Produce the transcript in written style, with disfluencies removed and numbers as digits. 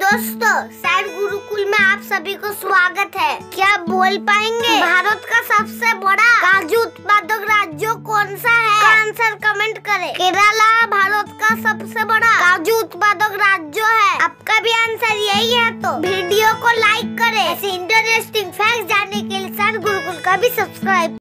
दोस्तों सैन गुरुकुल में आप सभी को स्वागत है। क्या आप बोल पाएंगे भारत का सबसे बड़ा काजू उत्पादक राज्य कौन सा है? का आंसर कमेंट करें। केरला भारत का सबसे बड़ा काजू उत्पादक राज्य है। आपका भी आंसर यही है तो वीडियो को लाइक करें। ऐसे इंटरेस्टिंग फैक्ट जानने के लिए सैन गुरुकुल का भी सब्सक्राइब